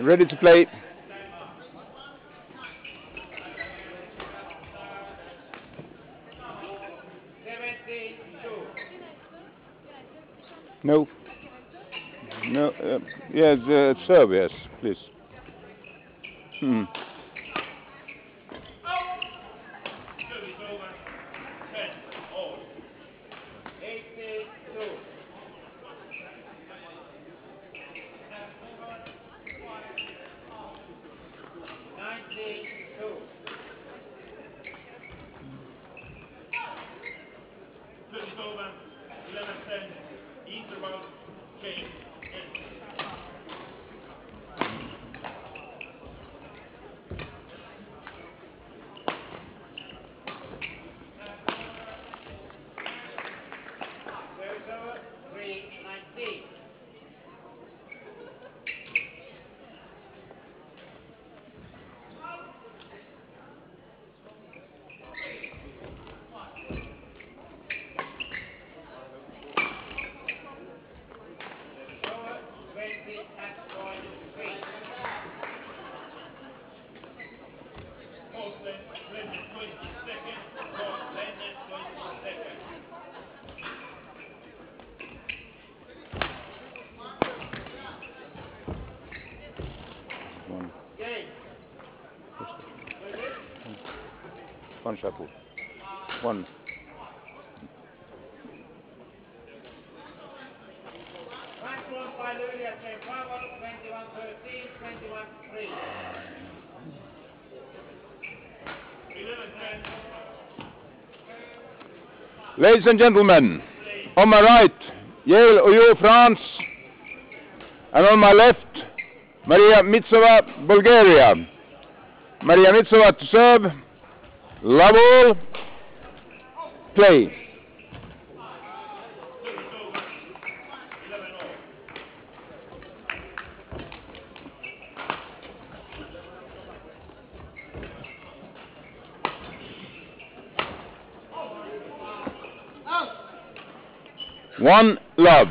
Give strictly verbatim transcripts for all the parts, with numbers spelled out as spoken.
Ready to play. No. No. Uh, yes, uh, serve, yes, please. Hmm. One chapeau. One. Ladies and gentlemen, on my right, Yaelle Hoyaux, France, and on my left, Mariya Mitsova, Bulgaria. Mariya Mitsova to serve. Level, play. One love.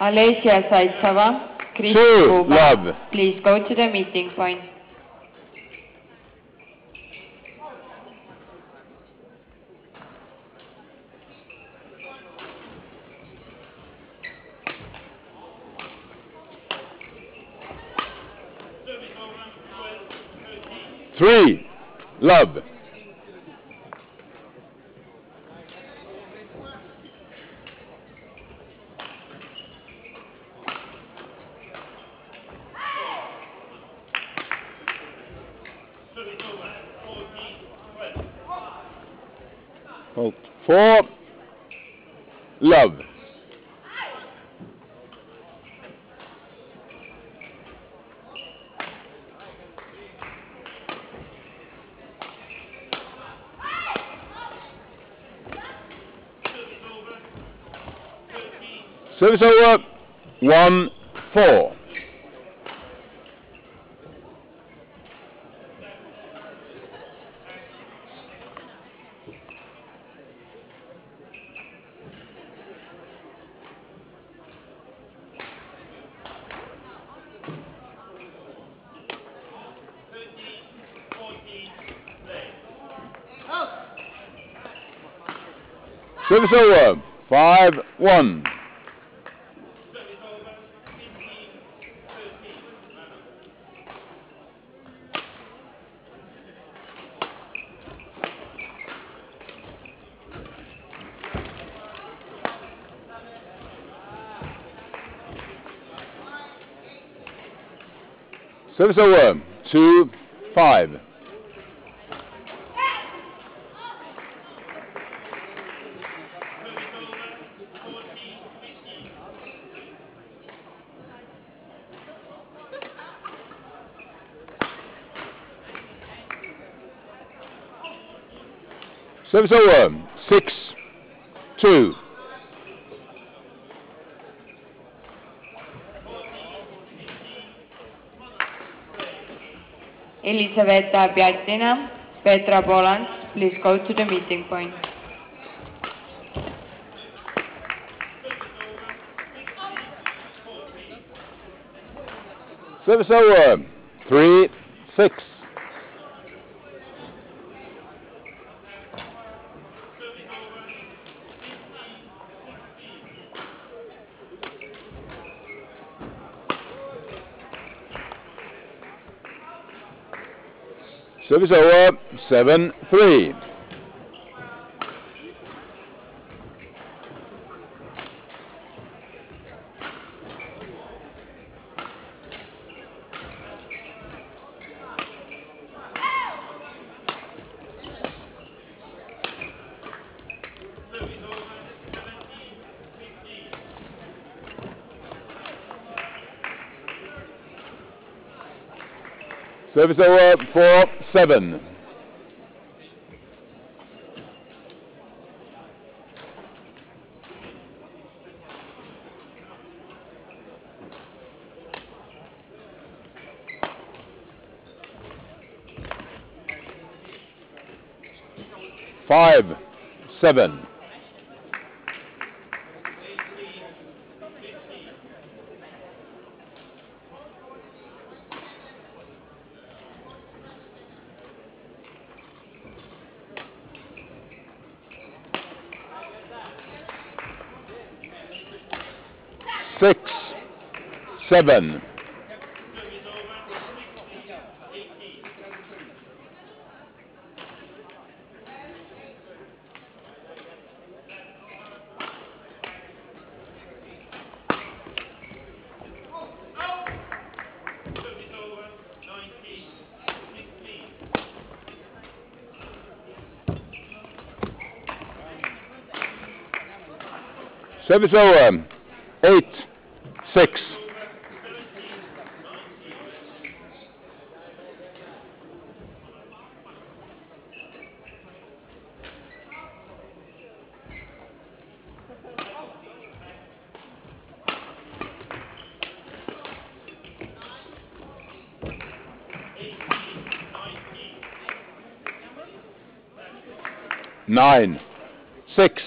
Alesia Sait Sava, Kristin Guba, please go to the meeting point. Three, love. Four, love. Service over. One, four. Service over, five, one. Service over, two, five. Service over, six, two. Elizabeta Biatinam, Petra Boland, please go to the meeting point. Service over, three, six. Service over, seven, three. Service over, four, seven. Five, seven. Six, seven. Service over. Eight. Six. Nine. Six.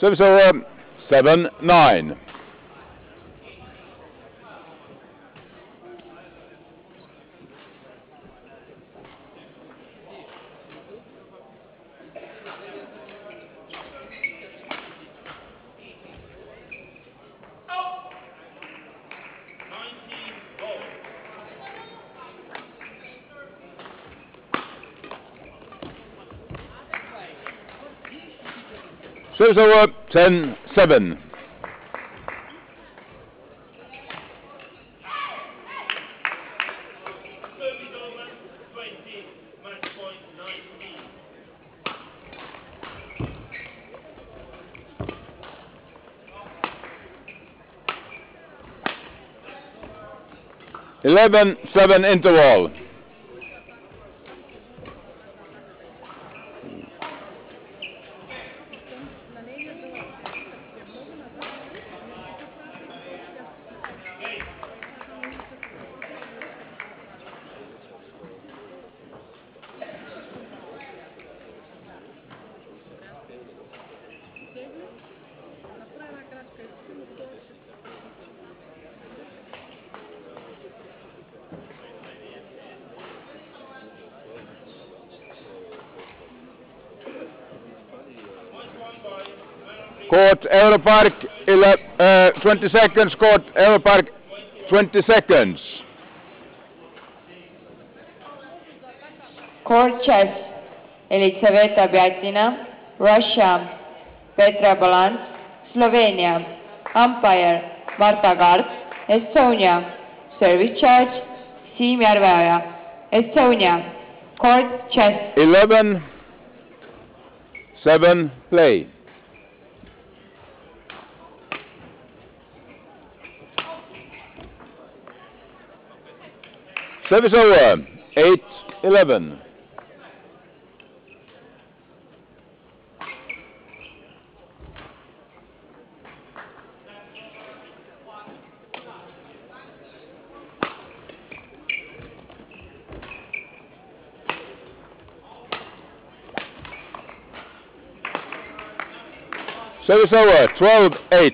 Service over, seven, nine. Service over, ten, seven. Eleven, seven interval. Court Europark, uh, twenty seconds. Court Europark, twenty seconds. Court chess, Elizabeta Biatinam, Russia, Petra Boland, Slovenia. Umpire, Marta Garz, Estonia. Service charge, Simi Arvaya, Estonia. Court chess. eleven, seven, play. Service over, eight, eleven. Service over, twelve eight.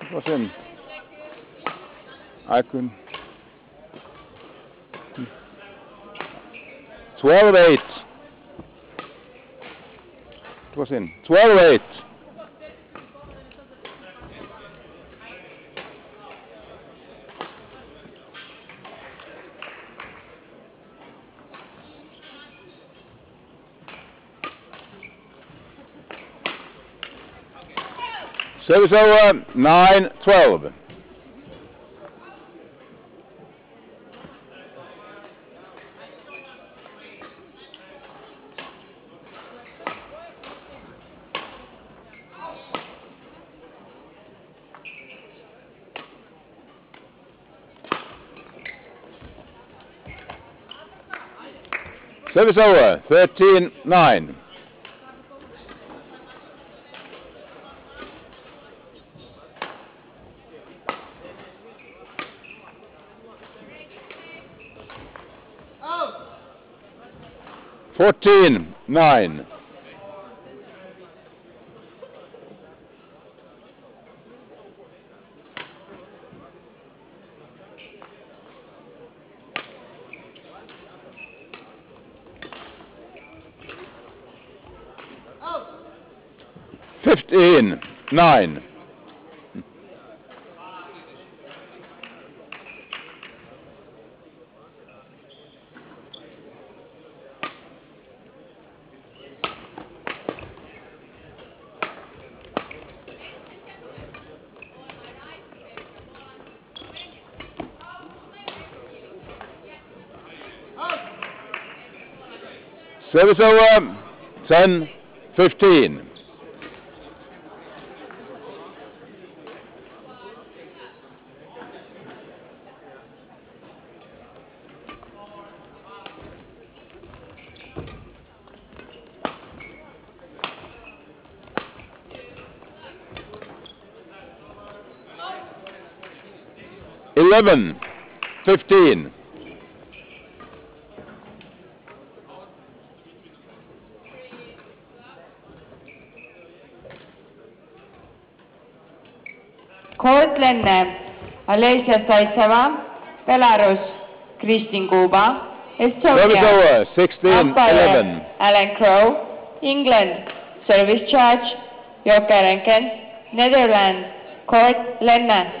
It was in. I couldn't. twelve eight. It was in. twelve eight. Service over, nine twelve. Service over, thirteen nine. Fourteen, nine. Fifteen, nine. Service over, ten fifteen. eleven fifteen. Alesia Sait Sava, Belarus, Kristin Guba, Estonia, sixteen eleven. Alan Crow, England, Service Charge, Jokerenken, Netherlands, Court Lennon.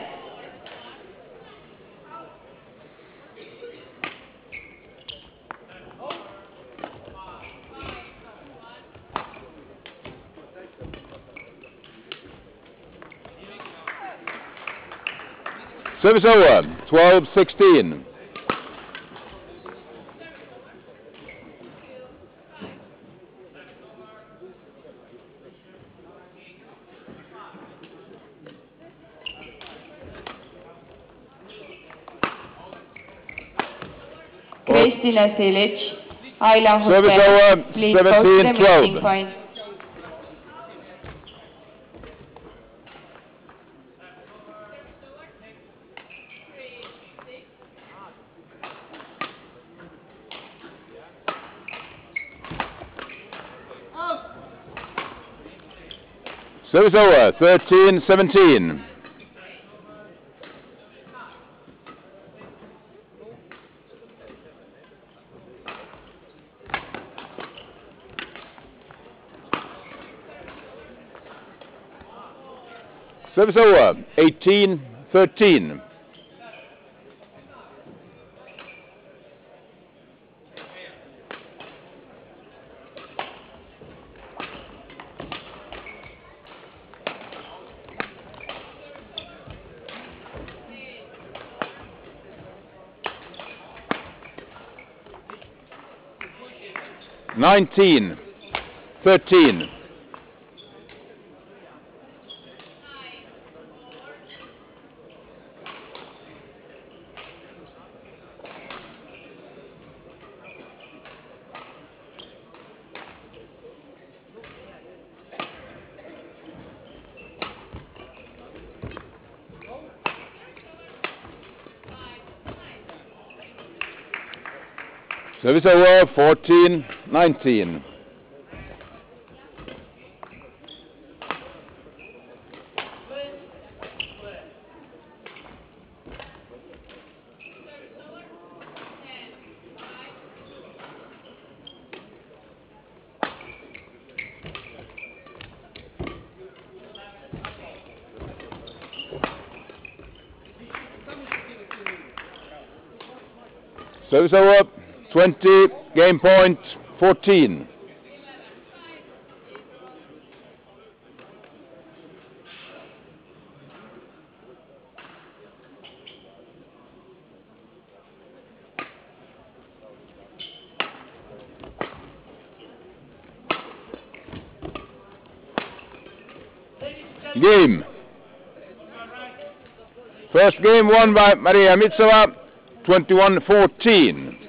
Service over, twelve sixteen. Kristina Silecz, Ayla Hussein. Service over, please seventeen twelve. Service over, thirteen seventeen. Service over, eighteen thirteen. nineteen thirteen. Service over, fourteen nineteen. Service over. twenty, game point, fourteen. Game. First game won by Mariya Mitsova, twenty-one fourteen.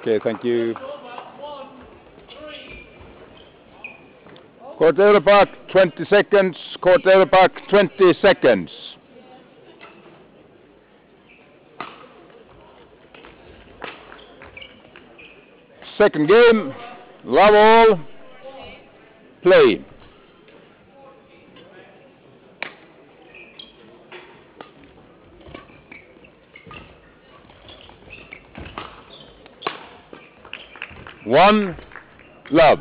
Okay, thank you. Court Europark, twenty seconds. Court Europark, twenty seconds. Second game, love all, play. One love.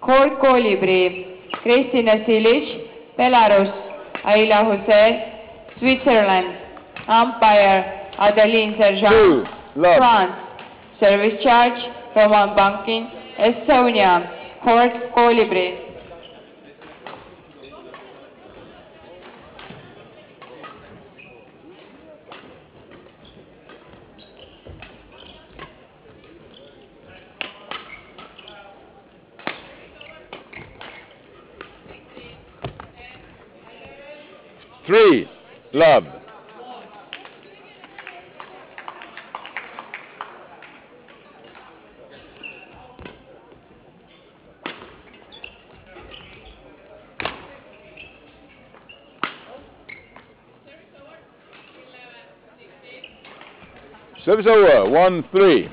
Court Colibri, Kristina Silecz, Belarus. Ayla Hussein, Switzerland. Umpire, Adeline Sergeant, France. Service charge, Roman Banking, Estonia. Court Colibri. Three, love. Service over, one, three.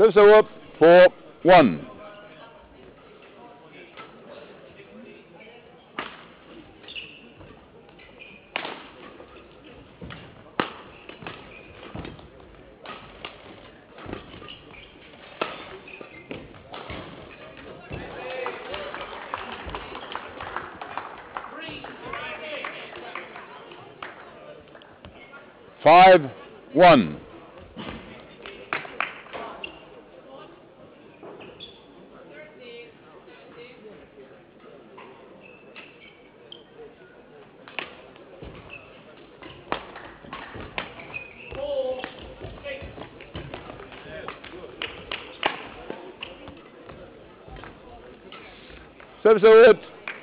Sivso up for one. Five, one. Service over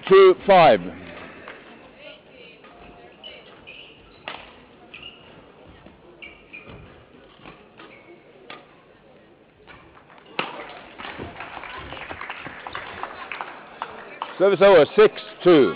to five. Service over, six, two.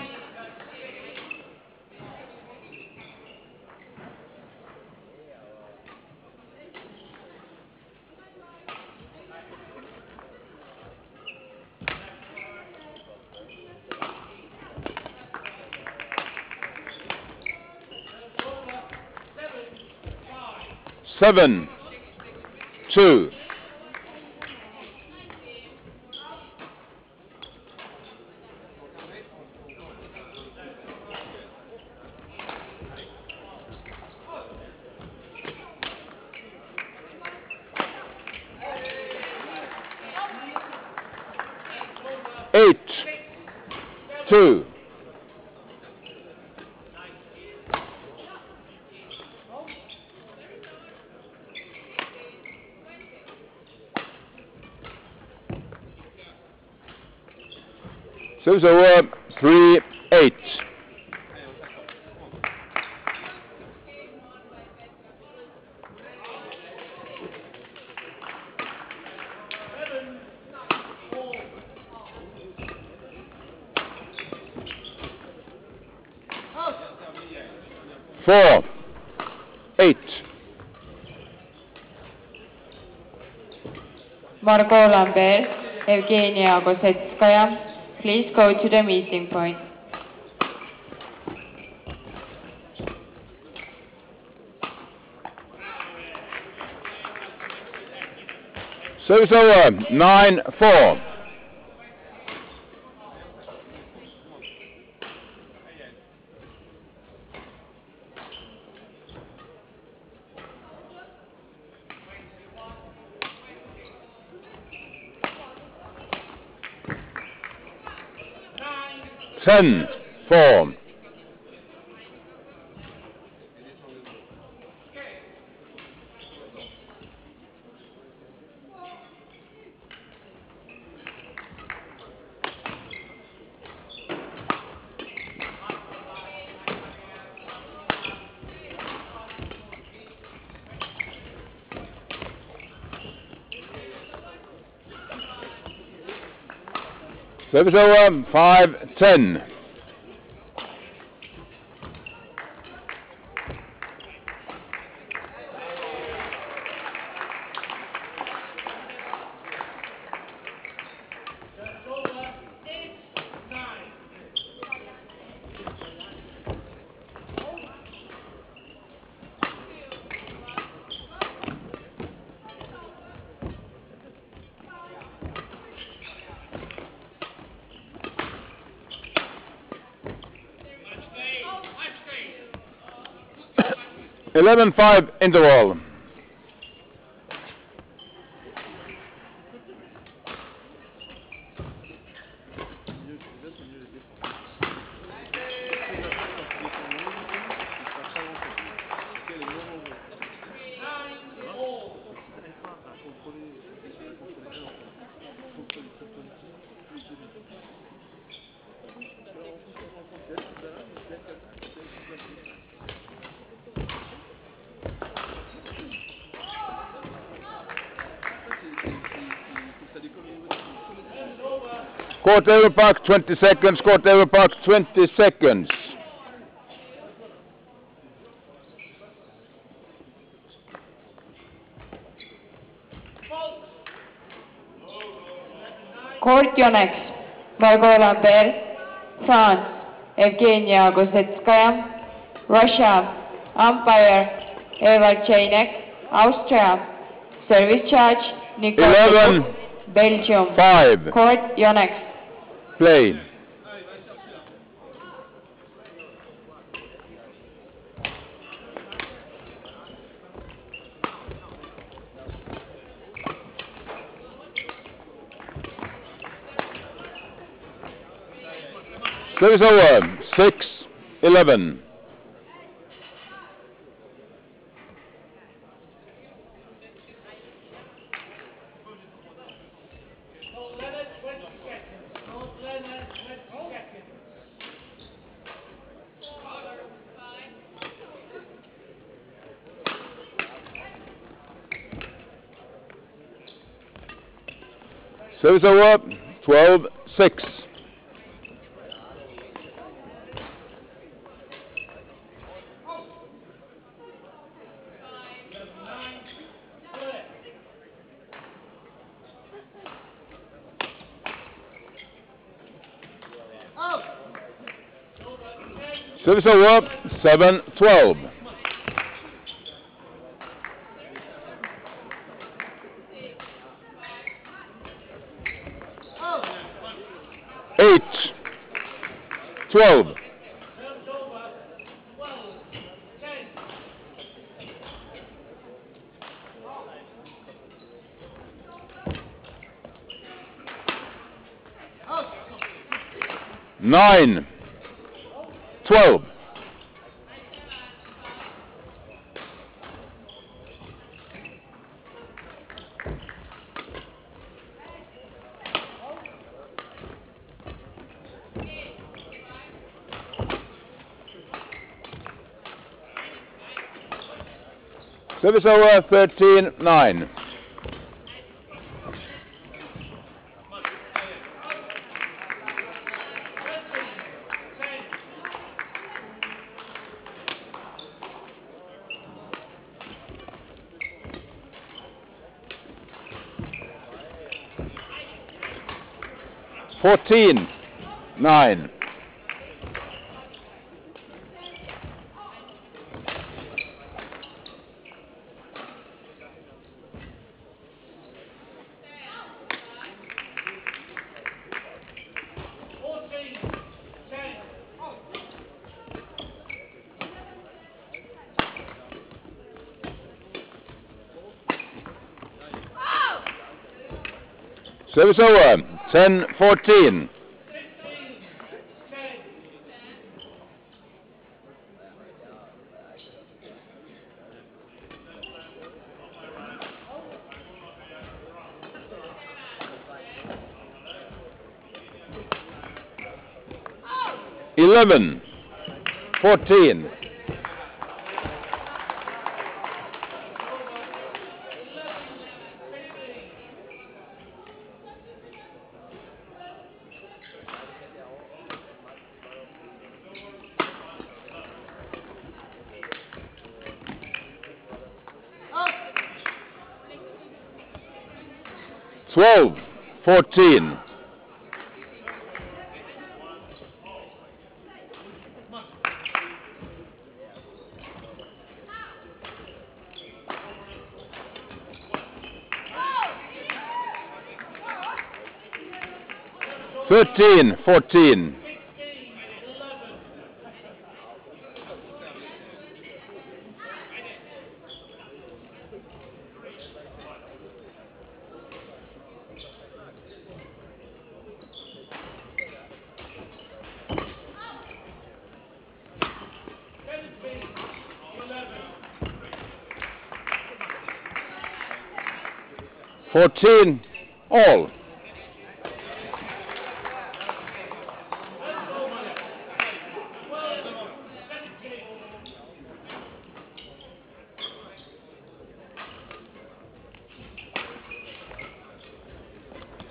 Seven, two. Two. Serves over three eight. Four, eight. Marco Lambert, Evgenia Gusevka, please go to the meeting point. Service over, nine, four. Ten, four. Service over, five, ten. eleven five interval. Court over park, twenty seconds. Court over park, twenty seconds. Kortionex, Marco Lambert, France, Evgenia Gusevka, Russia, umpire, Evald Cheynek, Austria, service charge, Nikolov, Belgium, five. Kortionex. Play. Service over, six, eleven. Service over, twelve, six. Service over, seven twelve. eight twelve. nine. twelve. Service over, thirteen nine. Fourteen, nine. Service over. ten fourteen. eleven fourteen. twelve fourteen. thirteen fourteen. fourteen all.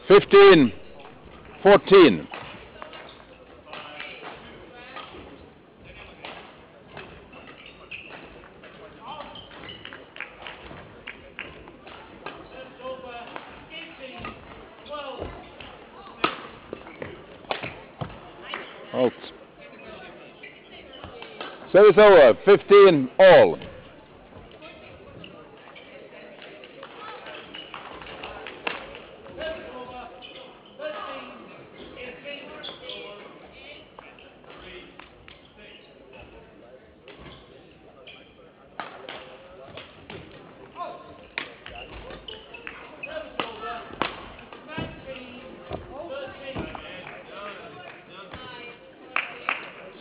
fifteen fourteen. Out. Service over, fifteen all.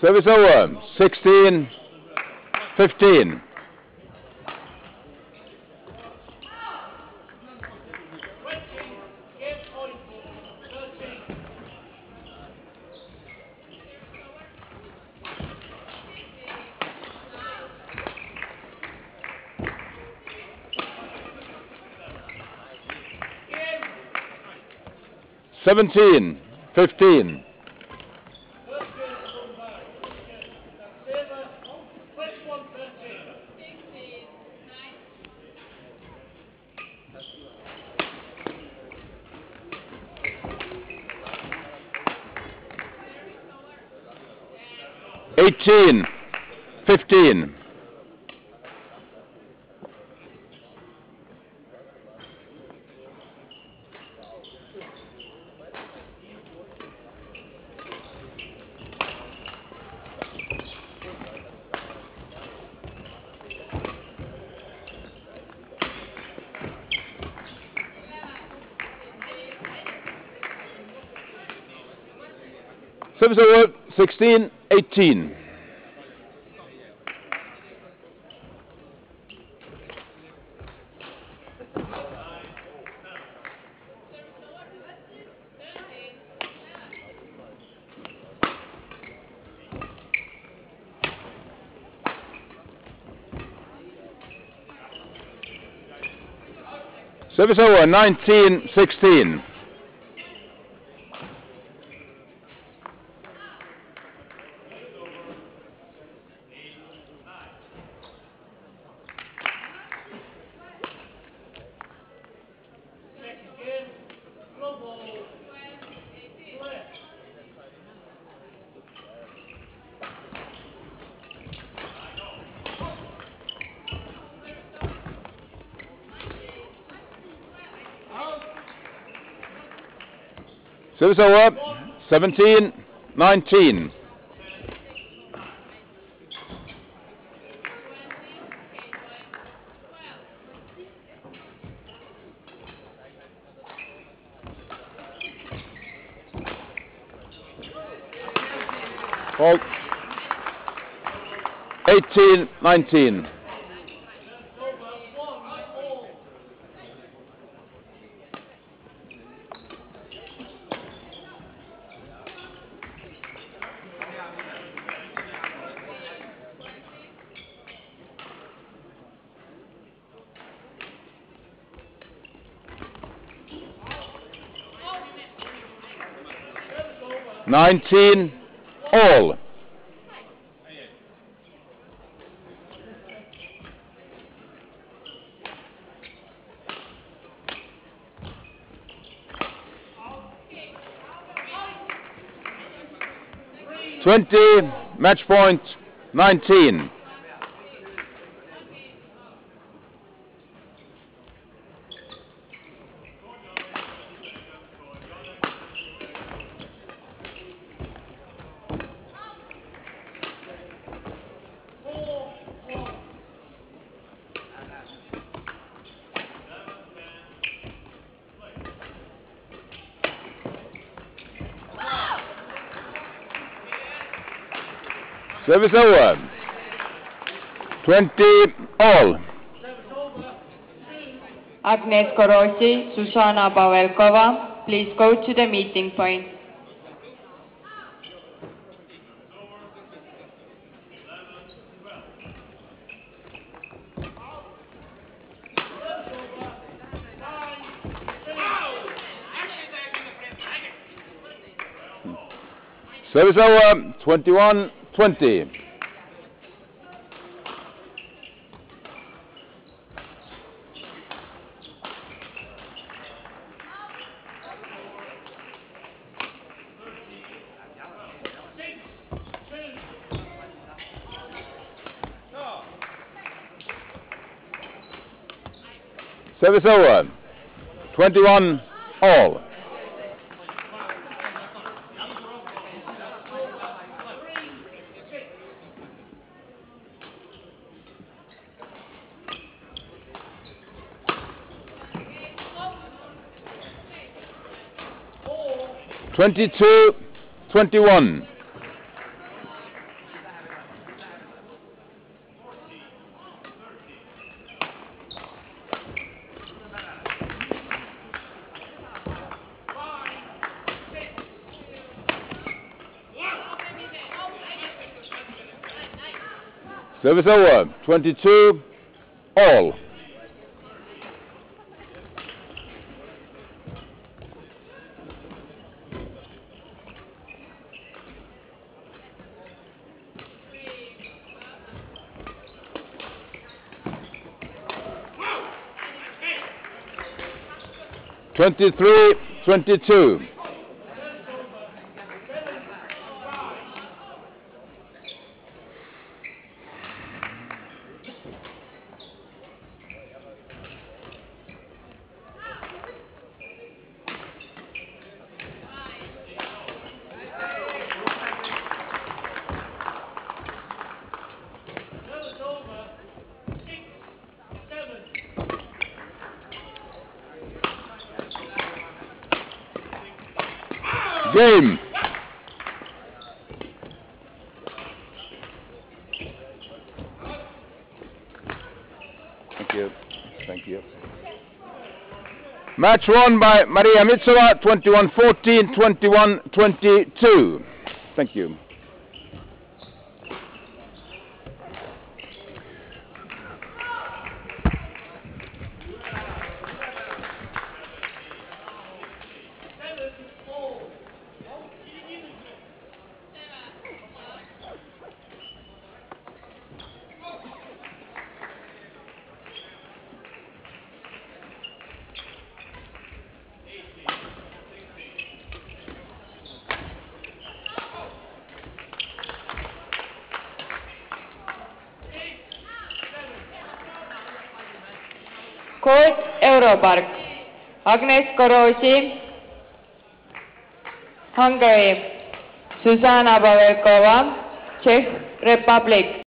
Service over, sixteen fifteen. seventeen fifteen. eighteen fifteen. Service over sixteen eighteen. Service over, nineteen sixteen. Service over, seventeen nineteen. Fault. eighteen nineteen. nineteen all. twenty, match point, nineteen. Service over, twenty all. Agnes Korosi, Susanna Pavelkova, please go to the meeting point. Service over, twenty-one twenty. Service over. twenty-one all. twenty-two twenty-one. Service over. twenty-two all. twenty-three twenty-two. Game. Thank you. Thank you. Match won by Mariya Mitsova, twenty-one fourteen, twenty-one twenty-two. Thank you. Court Europark, Agnes Korosi, Hungary, Susanna Pavelkova, Czech Republic.